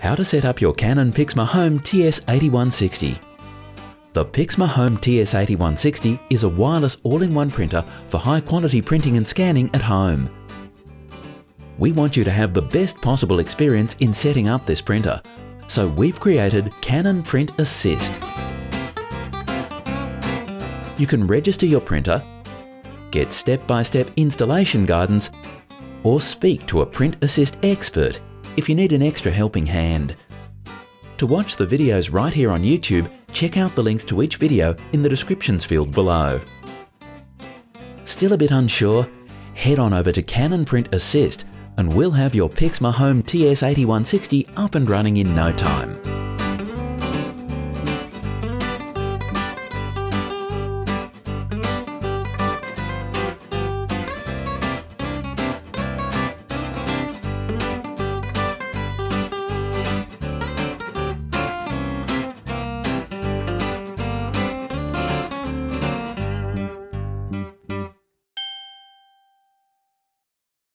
How to set up your Canon PIXMA Home TS8160. The PIXMA Home TS8160 is a wireless all-in-one printer for high-quality printing and scanning at home. We want you to have the best possible experience in setting up this printer, so we've created Canon Print Assist. You can register your printer, get step-by-step installation guidance, or speak to a Print Assist expert if you need an extra helping hand. To watch the videos right here on YouTube, check out the links to each video in the descriptions field below. Still a bit unsure? Head on over to Canon Print Assist and we'll have your PIXMA Home TS8160 up and running in no time.